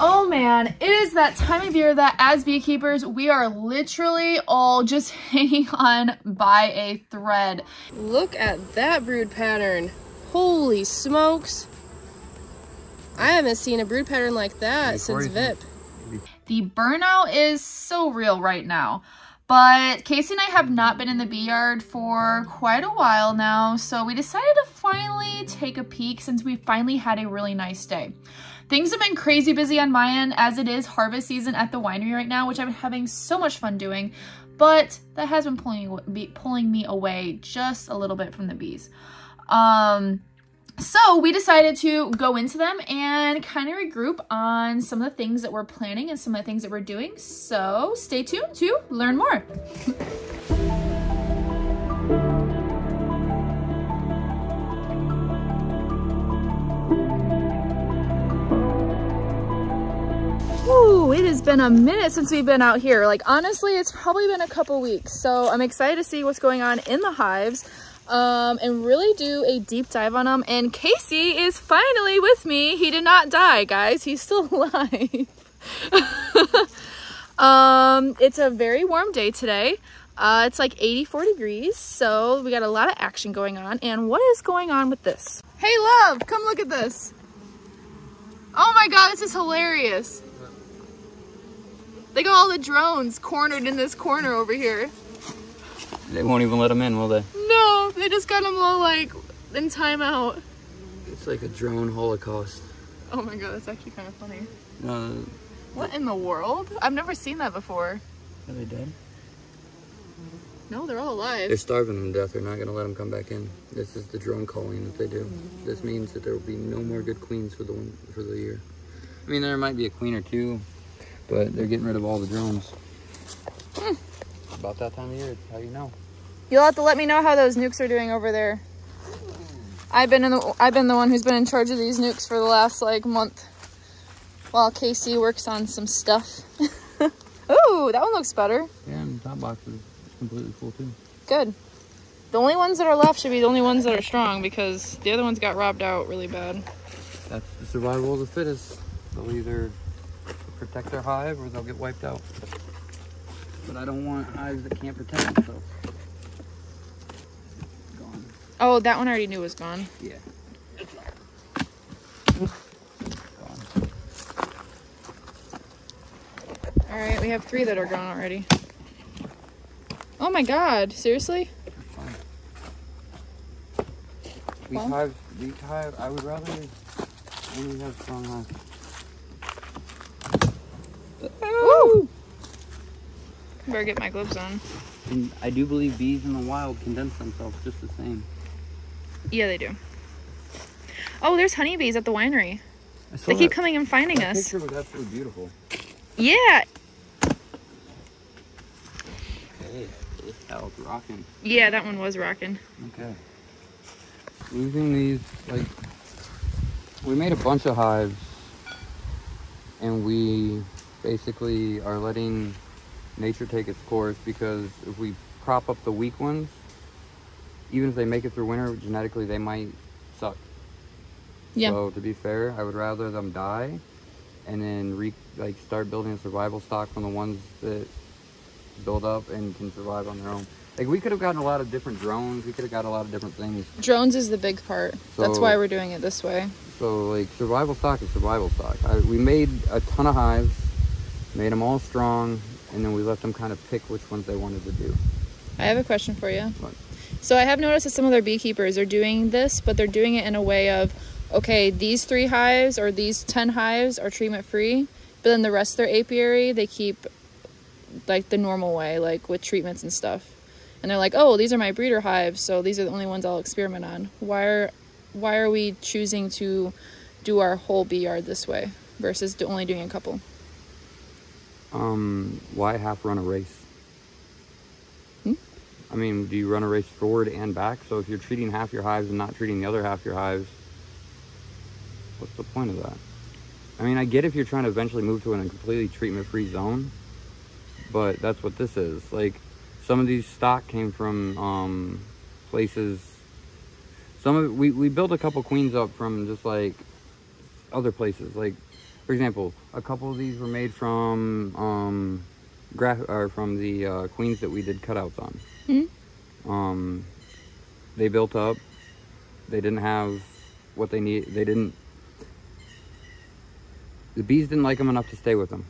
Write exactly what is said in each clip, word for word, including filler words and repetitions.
Oh man, it is that time of year that as beekeepers, we are literally all just hanging on by a thread. Look at that brood pattern. Holy smokes. I haven't seen a brood pattern like that since V I P. The burnout is so real right now. But Kasey and I have not been in the bee yard for quite a while now, so we decided to finally take a peek since we finally had a really nice day. Things have been crazy busy on my end as it is harvest season at the winery right now, which I've been having so much fun doing, but that has been pulling, pulling me away just a little bit from the bees. Um, so we decided to go into them and kind of regroup on some of the things that we're planning and some of the things that we're doing. So stay tuned to learn more. Ooh, it has been a minute since we've been out here. Like, honestly, it's probably been a couple weeks. So I'm excited to see what's going on in the hives um, and really do a deep dive on them. And Kasey is finally with me. He did not die, guys. He's still alive. um, it's a very warm day today. Uh, it's like eighty-four degrees. So we got a lot of action going on. And what is going on with this? Hey, love, come look at this. Oh my God, this is hilarious. They got all the drones cornered in this corner over here. They won't even let them in, will they? No, they just got them all like in timeout. It's like a drone holocaust. Oh my God, that's actually kind of funny. Uh, what in the world? I've never seen that before. Are they dead? No, they're all alive. They're starving them to death. They're not going to let them come back in. This is the drone calling that they do. This means that there will be no more good queens for the one, for the year. I mean, there might be a queen or two, but they're getting rid of all the drones. Hmm. About that time of year, how you know. You'll have to let me know how those nukes are doing over there. I've been in the I've been the one who's been in charge of these nukes for the last like month, while Kasey works on some stuff. Ooh, that one looks better. Yeah, and the top box is completely full too. Good. The only ones that are left should be the only ones that are strong, because the other ones got robbed out really bad. That's the survival of the fittest. They'll either protect their hive or they'll get wiped out. But I don't want hives that can't protect themselves. Gone. Oh, that one I already knew was gone. Yeah. It's gone. Alright, we have three that are gone already. Oh my God, seriously? Weak well. hive, weak hive, I would rather only have strong hives. Woo! Better get my gloves on. And I do believe bees in the wild condense themselves just the same. Yeah, they do. Oh, there's honeybees at the winery. They that, keep coming and finding that us. Picture was absolutely beautiful. Yeah. Hey, that was rocking. Yeah, that one was rocking. Okay. Losing these, like, we made a bunch of hives, and we basically are letting nature take its course, because if we prop up the weak ones, even if they make it through winter, genetically they might suck. Yeah. So to be fair, I would rather them die and then re like start building a survival stock from the ones that build up and can survive on their own. Like, we could have gotten a lot of different drones. We could have got a lot of different things. Drones is the big part. So, that's why we're doing it this way. So, like, survival stock is survival stock. I, we made a ton of hives, made them all strong, and then we let them kind of pick which ones they wanted to do. I have a question for you. What? So I have noticed that some other beekeepers are doing this, but they're doing it in a way of, okay, these three hives or these ten hives are treatment-free, but then the rest of their apiary, they keep, like, the normal way, like, with treatments and stuff. And they're like, oh, these are my breeder hives, so these are the only ones I'll experiment on. Why are, why are we choosing to do our whole bee yard this way versus only doing a couple? Um, why half run a race? Hmm? I mean, do you run a race forward and back? So if you're treating half your hives and not treating the other half your hives, what's the point of that? I mean, I get if you're trying to eventually move to a completely treatment-free zone, but that's what this is. Like, some of these stock came from um, places. Some of we we built a couple queens up from just like other places. Like For example, a couple of these were made from um, graph or from the uh, queens that we did cutouts on. Mm-hmm. Um, they built up. They didn't have what they need. They didn't. The bees didn't like them enough to stay with them.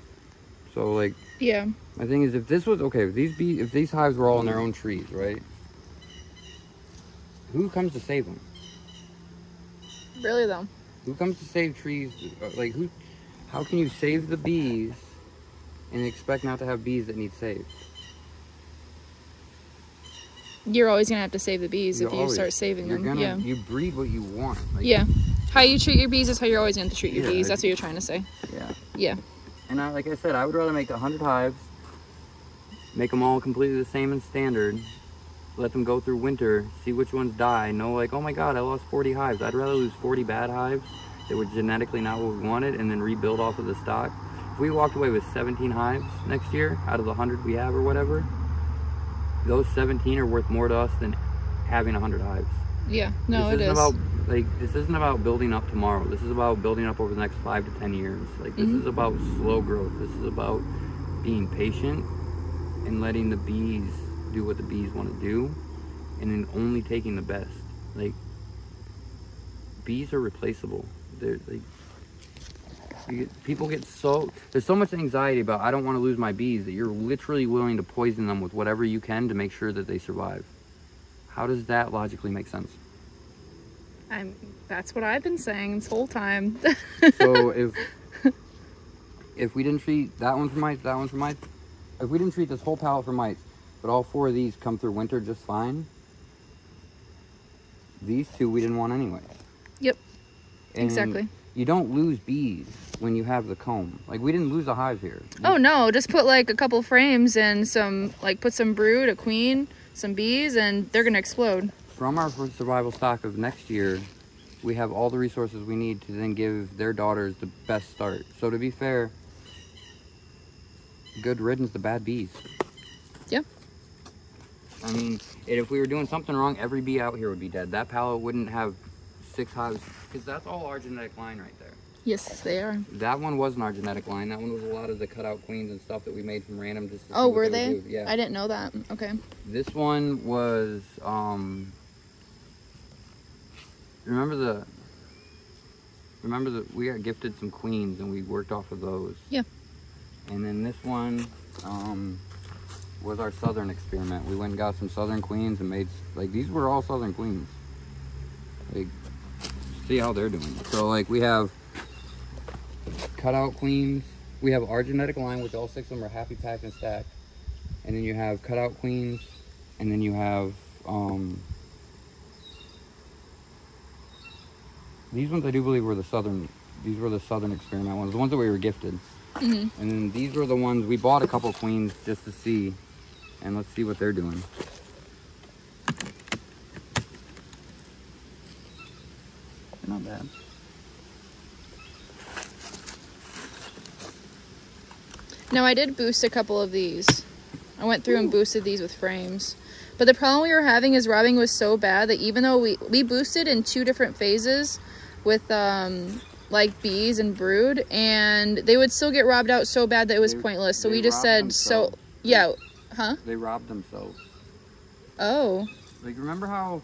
So like. Yeah. My thing is, if this was okay, if these bees, if these hives were all in their own trees, right? Who comes to save them? Really though. Who comes to save trees? Like who? How can you save the bees and expect not to have bees that need saved? You're always gonna have to save the bees you're if you always, start saving them. Gonna, yeah. You breed what you want. Like, yeah. How you treat your bees is how you're always gonna have to treat your yeah, bees. That's what you're trying to say. Yeah. Yeah. And I, like I said, I would rather make a hundred hives, make them all completely the same and standard, let them go through winter, see which ones die, know like, oh my God, I lost forty hives. I'd rather lose forty bad hives that were genetically not what we wanted and then rebuild off of the stock. If we walked away with seventeen hives next year out of the hundred we have or whatever, those seventeen are worth more to us than having one hundred hives. Yeah, no, it is. About, like, this isn't about building up tomorrow. This is about building up over the next five to ten years. Like, this mm-hmm. is about slow growth. This is about being patient and letting the bees do what the bees want to do, and then only taking the best. Like, bees are replaceable. They're like, get, people get so, there's so much anxiety about, I don't want to lose my bees, that you're literally willing to poison them with whatever you can to make sure that they survive. How does that logically make sense? I'm, that's what I've been saying this whole time. So if, if we didn't treat that one for mites, that one for mites, if we didn't treat this whole pallet for mites, but all four of these come through winter just fine, these two we didn't want anyway. Yep, and exactly. You don't lose bees when you have the comb. Like, we didn't lose a hive here. Oh no, just put like a couple frames and some, like put some brood, a queen, some bees, and they're gonna explode. From our survival stock of next year, we have all the resources we need to then give their daughters the best start. So to be fair, good riddance to bad bees. Yeah. I mean, if we were doing something wrong, every bee out here would be dead. That pallet wouldn't have six hives, because that's all our genetic line right there. Yes, they are. That one wasn't our genetic line. That one was a lot of the cutout queens and stuff that we made from random. Just to oh, were they? they? Yeah. I didn't know that. Okay. This one was, um, remember the, remember that we got gifted some queens and we worked off of those. Yeah. And then this one, um, was our southern experiment. We went and got some southern queens and made, like, these were all southern queens. Like, see how they're doing. So like, we have cutout queens, we have our genetic line, which all six of them are happy, packed, and stacked, and then you have cutout queens, and then you have um these ones I do believe were the southern, these were the southern experiment ones, the ones that we were gifted. Mm-hmm. And then these were the ones we bought a couple queens just to see, and let's see what they're doing. Not bad. Now, I did boost a couple of these. I went through Ooh. and boosted these with frames. But the problem we were having is robbing was so bad that even though we, we boosted in two different phases with, um, like, bees and brood, and they would still get robbed out so bad that it was they, pointless. So we just said, themselves. so, yeah, huh? They robbed themselves. Oh. Like, remember how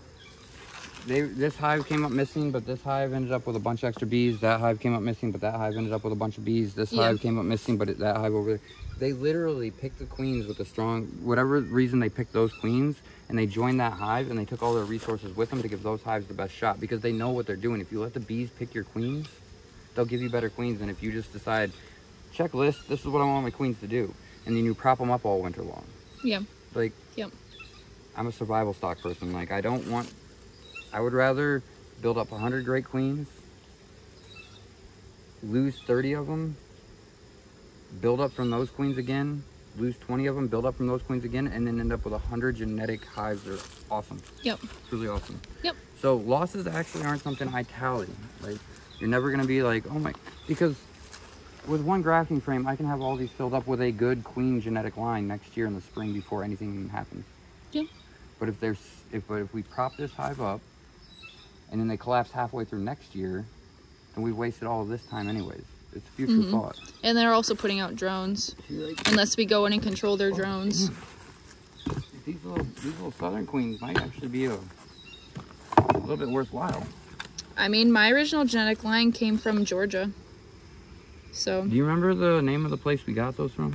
they, this hive came up missing, but this hive ended up with a bunch of extra bees. That hive came up missing, but that hive ended up with a bunch of bees. This yeah. hive came up missing, but it, that hive over there. They literally picked the queens with a strong, whatever reason they picked those queens, and they joined that hive, and they took all their resources with them to give those hives the best shot, because they know what they're doing. If you let the bees pick your queens, they'll give you better queens than if you just decide, checklist, this is what I want my queens to do. And then you prop them up all winter long. Yeah. Like, yep. I'm a survival stock person. Like, I don't want, I would rather build up one hundred great queens, lose thirty of them, build up from those queens again, lose twenty of them, build up from those queens again, and then end up with one hundred genetic hives that are awesome. Yep. Truly awesome. Yep. So losses actually aren't something I tally. Like, you're never going to be like, oh my, because with one grafting frame, I can have all these filled up with a good queen genetic line next year in the spring before anything even happens. Yeah. But if there's, if, but if we prop this hive up and then they collapse halfway through next year, then we wasted all of this time anyways. it's a future mm-hmm. thought. And they're also putting out drones, unless we go in and control their drones. These little, these little southern queens might actually be a, a little bit worthwhile. I mean, my original genetic line came from Georgia. So. Do you remember the name of the place we got those from?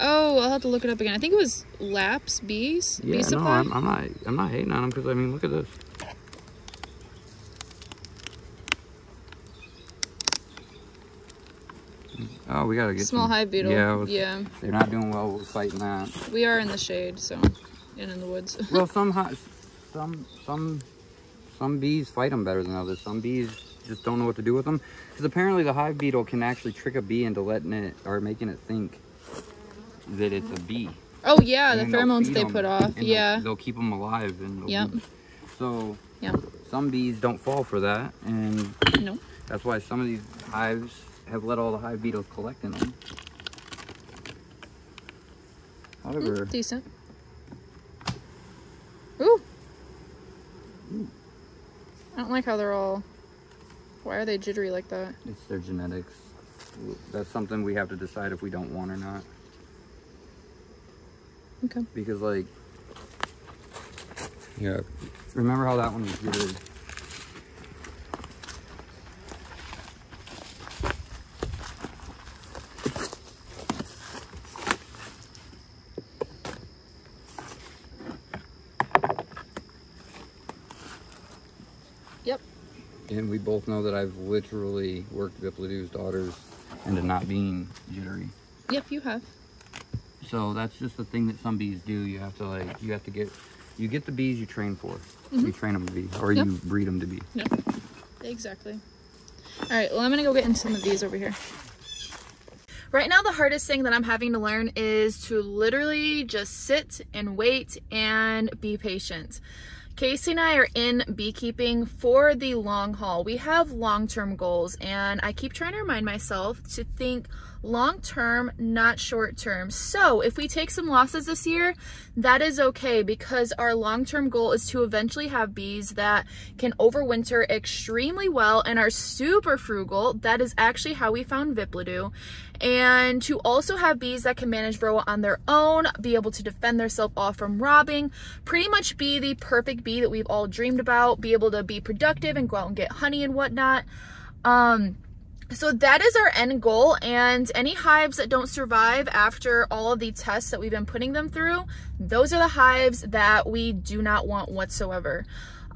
Oh, I'll have to look it up again. I think it was Laps Bees. Yeah, Bee Supply. No, I'm, I'm not. I'm not hating on them because I mean, look at this. Oh, we gotta get small some, hive beetle. Yeah, was, yeah, they're not doing well with fighting that. We are in the shade, so and in the woods. Well, some some some some bees fight them better than others. Some bees just don't know what to do with them because apparently the hive beetle can actually trick a bee into letting it or making it think that it's a bee. Oh yeah, and the pheromones they put off. Yeah, they'll, they'll keep them alive. And yeah, so yeah, some bees don't fall for that, and no, that's why some of these hives have let all the hive beetles collect in them. However, mm, decent. Ooh. Ooh, I don't like how they're all. Why are they jittery like that? It's their genetics. That's something we have to decide if we don't want or not. Okay. Because like, yeah, remember how that one was jittery? And we both know that I've literally worked Vipladu's daughters into not being jittery. Yep, you have. So that's just the thing that some bees do. You have to like, you have to get, you get the bees you train for. Mm-hmm. You train them to be, or yep. you breed them to be. Yep, exactly. All right, well, I'm gonna go get in some of these over here. Right now, the hardest thing that I'm having to learn is to literally just sit and wait and be patient. Kasey and I are in beekeeping for the long haul. We have long-term goals, and I keep trying to remind myself to think long-term, not short-term. So if we take some losses this year, that is okay, because our long-term goal is to eventually have bees that can overwinter extremely well and are super frugal. That is actually how we found Viplidu. And to also have bees that can manage varroa on their own, be able to defend themselves off from robbing, pretty much be the perfect bee that we've all dreamed about, be able to be productive and go out and get honey and whatnot. Um, so that is our end goal, and any hives that don't survive after all of the tests that we've been putting them through, those are the hives that we do not want whatsoever.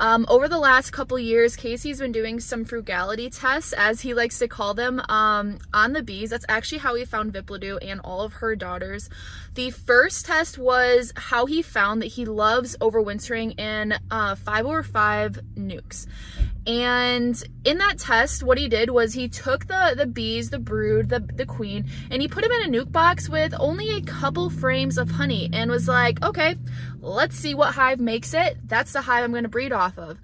Um, over the last couple years, Kasey's been doing some frugality tests, as he likes to call them, um, on the bees. That's actually how he found Viplidu and all of her daughters. The first test was how he found that he loves overwintering in uh, five over five nukes. And in that test, what he did was he took the, the bees, the brood, the, the queen, and he put them in a nuke box with only a couple frames of honey and was like, okay, let's see what hive makes it. That's the hive I'm going to breed off of.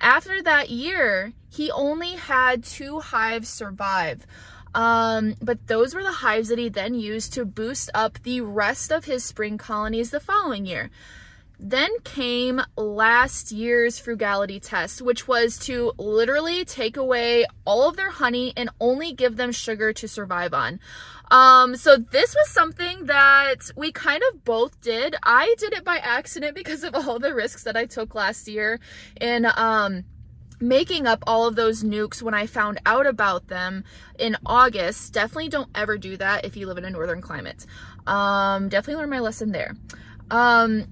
After that year, he only had two hives survive. Um, but those were the hives that he then used to boost up the rest of his spring colonies the following year. Then came last year's frugality test, which was to literally take away all of their honey and only give them sugar to survive on. Um, so this was something that we kind of both did. I did it by accident because of all the risks that I took last year in um, making up all of those nukes when I found out about them in August. Definitely don't ever do that if you live in a northern climate. Um, definitely learned my lesson there. Um,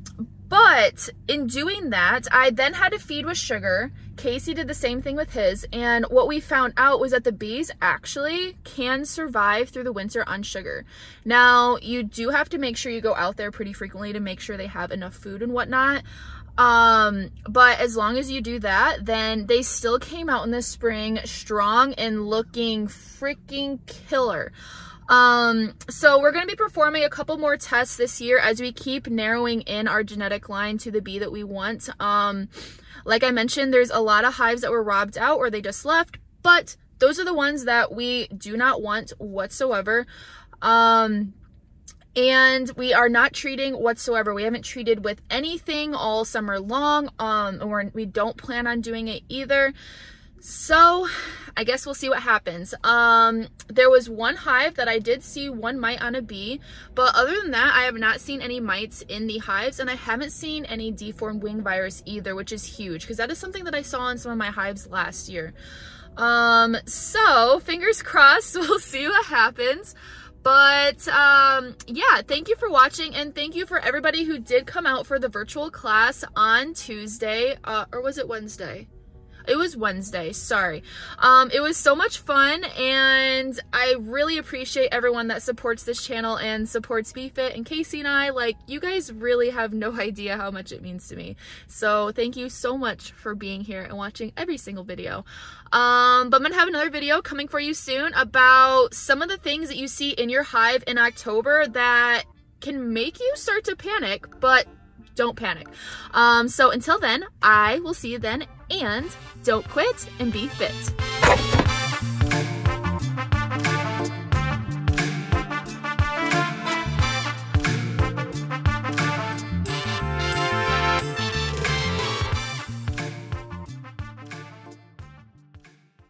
But in doing that, I then had to feed with sugar. Kasey did the same thing with his. And what we found out was that the bees actually can survive through the winter on sugar. Now, you do have to make sure you go out there pretty frequently to make sure they have enough food and whatnot. Um, but as long as you do that, then they still came out in the spring strong and looking freaking killer. Um, so we're going to be performing a couple more tests this year as we keep narrowing in our genetic line to the bee that we want. Um, like I mentioned, there's a lot of hives that were robbed out or they just left, but those are the ones that we do not want whatsoever. Um, and we are not treating whatsoever. We haven't treated with anything all summer long. Um, or we don't plan on doing it either. So I guess we'll see what happens. Um, there was one hive that I did see one mite on a bee, but other than that, I have not seen any mites in the hives, and I haven't seen any deformed wing virus either, which is huge because that is something that I saw in some of my hives last year. Um, so fingers crossed, we'll see what happens. But um, yeah, thank you for watching, and thank you for everybody who did come out for the virtual class on Tuesday, uh, or was it Wednesday? It was Wednesday, sorry. Um, it was so much fun, and I really appreciate everyone that supports this channel and supports BeeFit and Kasey and I. Like, you guys really have no idea how much it means to me. So thank you so much for being here and watching every single video. Um, but I'm gonna have another video coming for you soon about some of the things that you see in your hive in October that can make you start to panic, but don't panic. Um, so until then, I will see you then, and don't quit and be fit.